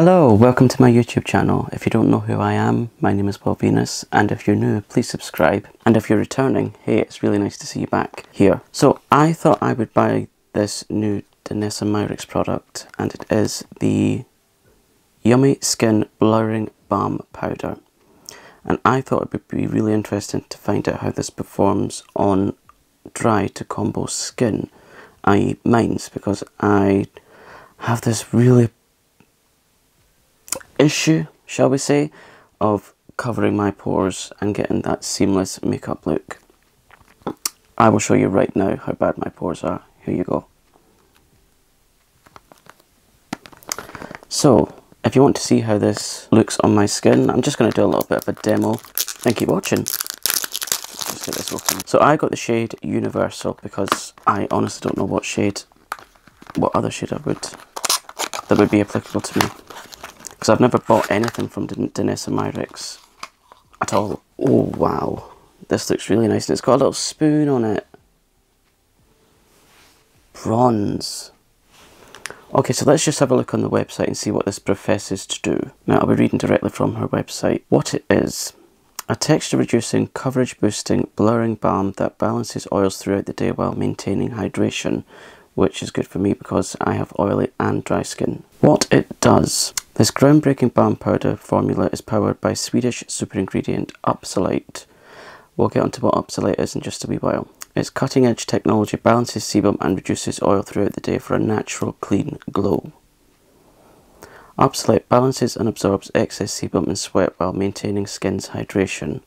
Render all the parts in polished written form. Hello, welcome to my YouTube channel. If you don't know who I am, my name is Well Venus, and if you're new, please subscribe. And if you're returning, hey, it's really nice to see you back here. So I thought I would buy this new Danessa Myricks product, and it is the Yummy Skin Blurring Balm Powder. And I thought it would be really interesting to find out how this performs on dry to combo skin, i.e. mine's, because I have this really issue, shall we say, of covering my pores and getting that seamless makeup look. I will show you right now how bad my pores are. Here you go. So if you want to see how this looks on my skin, I'm just going to do a little bit of a demo and keep watching. Let's get this open. So I got the shade Universal because I honestly don't know what other shade that would be applicable to me, because I've never bought anything from Danessa Myricks at all. Oh wow, this looks really nice, and it's got a little spoon on it. Bronze. Okay, so let's just have a look on the website and see what this professes to do. Now, I'll be reading directly from her website. What it is: a texture-reducing, coverage-boosting, blurring balm that balances oils throughout the day while maintaining hydration, which is good for me because I have oily and dry skin. What it does: this groundbreaking balm powder formula is powered by Swedish super ingredient Upsalite. We'll get onto what Upsalite is in just a wee while. Its cutting-edge technology balances sebum and reduces oil throughout the day for a natural, clean glow. Upsalite balances and absorbs excess sebum and sweat while maintaining skin's hydration.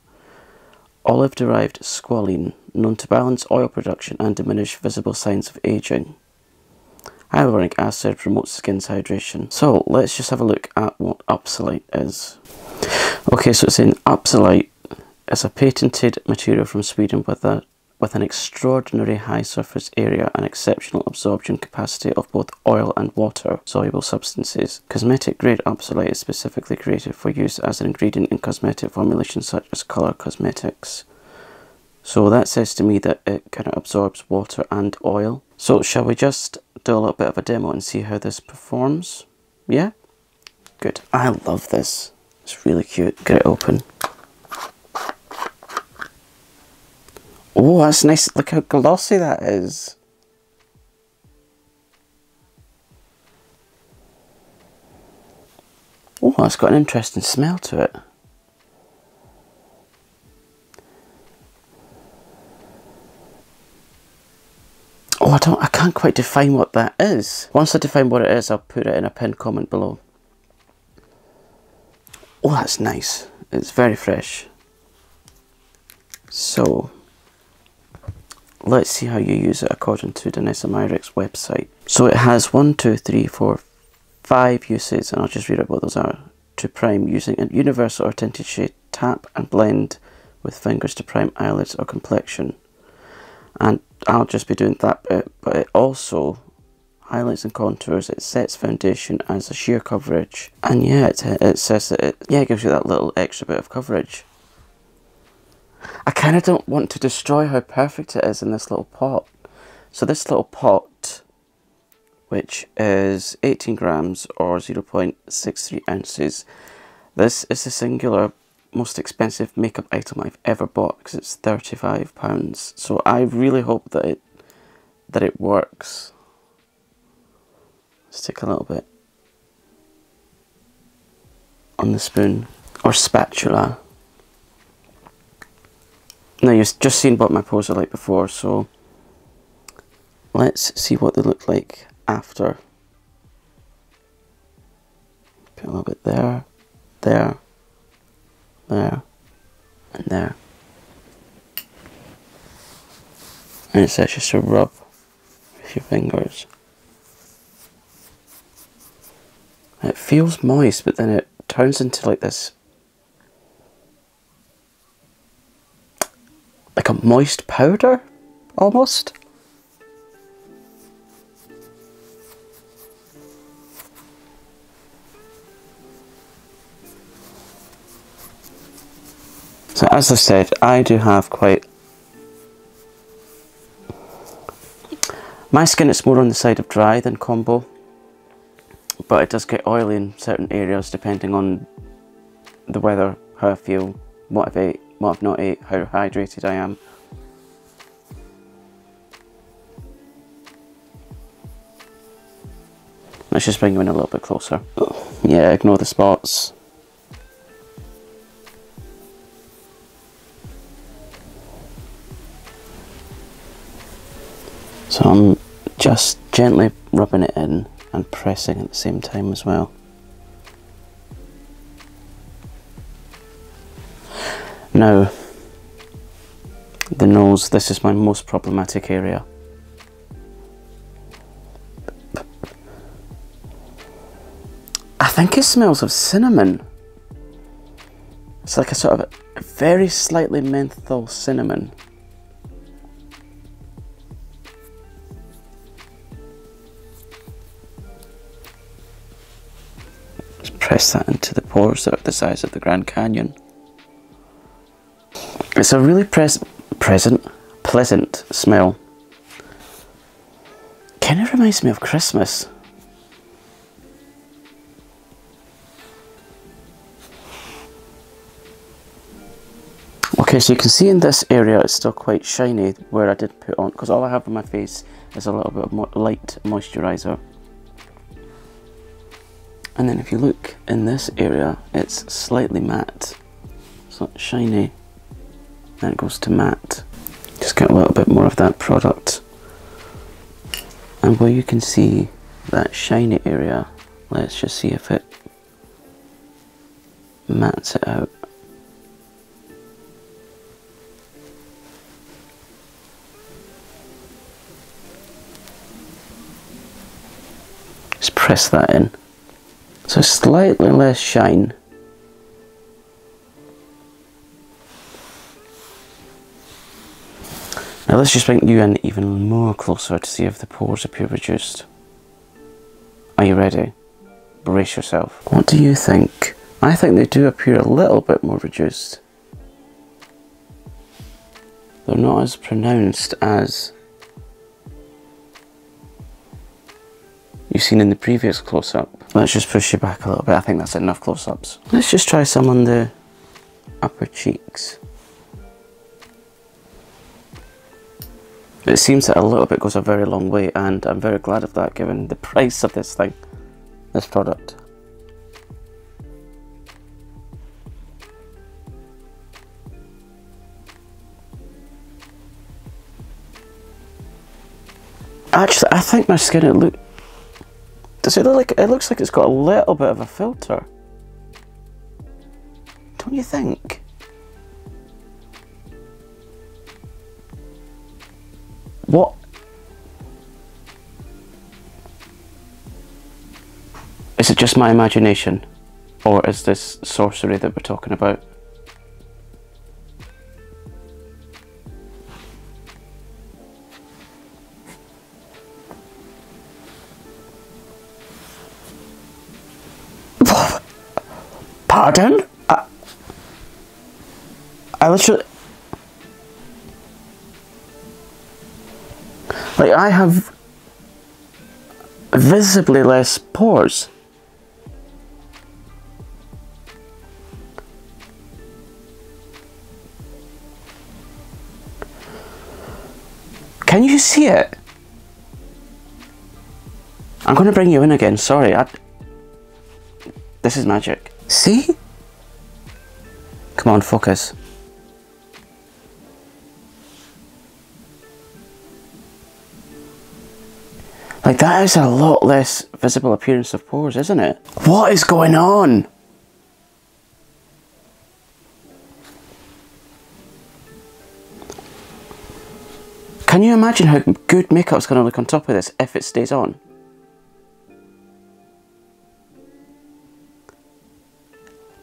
Olive-derived squalene, known to balance oil production and diminish visible signs of aging. Hyaluronic acid promotes skin's hydration. So let's just have a look at what Upsalite is. Okay, so it's saying Upsalite is a patented material from Sweden with an extraordinary high surface area and exceptional absorption capacity of both oil and water-soluble substances. Cosmetic-grade Upsalite is specifically created for use as an ingredient in cosmetic formulations such as colour cosmetics. So that says to me that it kind of absorbs water and oil. So shall we just do a little bit of a demo and see how this performs? Yeah? Good. I love this. It's really cute. Get it open. Oh, that's nice. Look how glossy that is. Oh, it's got an interesting smell to it. Oh, I can't quite define what that is. Once I define what it is, I'll put it in a pinned comment below. Oh, that's nice. It's very fresh. So let's see how you use it according to Danessa Myricks' website. So it has 5 uses, and I'll just read out what those are. To prime, using a universal or tinted shade, tap and blend with fingers to prime eyelids or complexion. And I'll just be doing that bit, but it also highlights and contours, it sets foundation as a sheer coverage, and yeah, it says that it gives you that little extra bit of coverage. I kind of don't want to destroy how perfect it is in this little pot. So this little pot, which is 18 grams or 0.63 ounces, this is the singular most expensive makeup item I've ever bought, because it's £35. So I really hope that it works. Let's take a little bit on the spoon or spatula. Now, you've just seen what my pores are like before, so let's see what they look like after. Put a little bit there, there, there, and there. And it's just to rub with your fingers. It feels moist, but then it turns into like this, like a moist powder, almost. So as I said, I do have quite... my skin is more on the side of dry than combo. but it does get oily in certain areas depending on the weather, how I feel, what I've ate, what I've not ate, how hydrated I am. Let's just bring you in a little bit closer. Yeah, ignore the spots. So I'm just gently rubbing it in and pressing at the same time as well. Now, the nose, this is my most problematic area. I think it smells of cinnamon. It's like a sort of a very slightly menthol cinnamon. Press that into the pores that are the size of the Grand Canyon. It's a really pleasant smell. Kind of reminds me of Christmas. Okay, so you can see in this area it's still quite shiny where I did put on, because all I have on my face is a little bit of light moisturizer. And then if you look in this area, it's slightly matte. It's not shiny. Then it goes to matte. Just get a little bit more of that product. And where you can see that shiny area, let's just see if it mattes it out. Just press that in. So slightly less shine. Now let's just bring you in even more closer to see if the pores appear reduced. Are you ready? Brace yourself. What do you think? I think they do appear a little bit more reduced. They're not as pronounced as you've seen in the previous close-up. Let's just push you back a little bit. I think that's enough close-ups. Let's just try some on the upper cheeks. It seems that a little bit goes a very long way, and I'm very glad of that given the price of this thing, this product. Actually, I think my skin, does it look like, it looks like it's got a little bit of a filter? Don't you think? What? Is it just my imagination? Or is this sorcery that we're talking about? Pardon? I literally... Like, I have visibly less pores. Can you see it? I'm going to bring you in again, sorry. This is magic. See? Come on, focus. Like, that is a lot less visible appearance of pores, isn't it? What is going on? Can you imagine how good makeup's going to look on top of this if it stays on?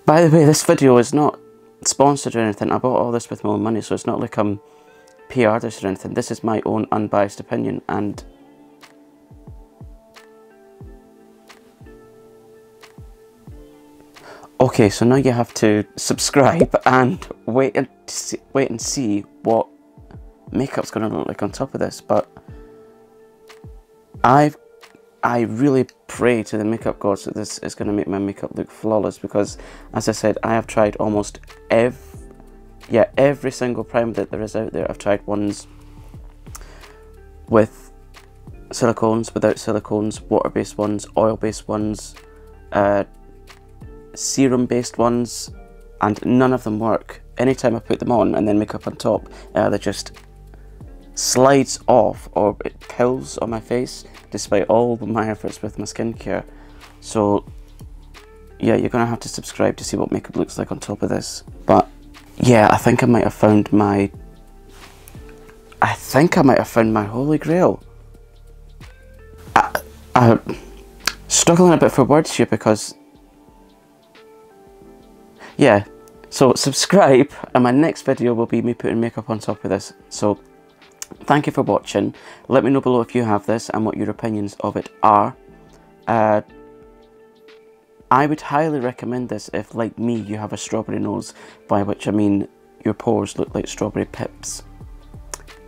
By the way, this video is not sponsored or anything. I bought all this with my own money, so it's not like I'm PR'd or anything. This is my own unbiased opinion, and okay, so now you have to subscribe and wait and see what makeup's going to look like on top of this. But I've I really pray to the makeup gods that this is going to make my makeup look flawless, because as I said, I have tried almost every single primer that there is out there. I've tried ones with silicones, without silicones, water-based ones, oil-based ones, serum-based ones, and none of them work. Anytime I put them on and then makeup on top, they just slides off, or it pills on my face despite all my efforts with my skincare. So yeah, you're gonna have to subscribe to see what makeup looks like on top of this. But yeah, I think I might have found my holy grail. I'm struggling a bit for words here, because yeah, so subscribe, and my next video will be me putting makeup on top of this. So thank you for watching. Let me know below if you have this and what your opinions of it are. I would highly recommend this if, like me, you have a strawberry nose, by which I mean your pores look like strawberry pips.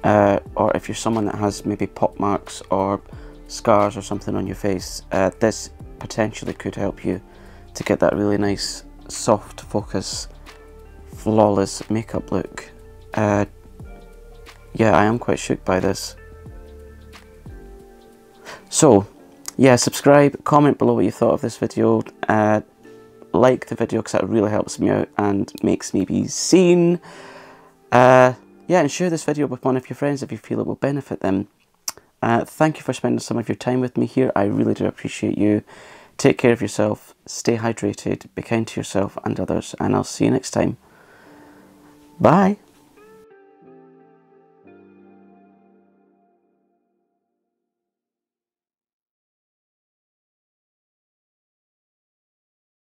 Or if you're someone that has maybe pop marks or scars or something on your face, this potentially could help you to get that really nice, soft focus, flawless makeup look. Yeah, I am quite shook by this. So yeah, subscribe, comment below what you thought of this video, like the video, because that really helps me out and makes me be seen. Yeah, and share this video with one of your friends if you feel it will benefit them. Thank you for spending some of your time with me here. I really do appreciate you. Take care of yourself, stay hydrated, be kind to yourself and others, and I'll see you next time. Bye.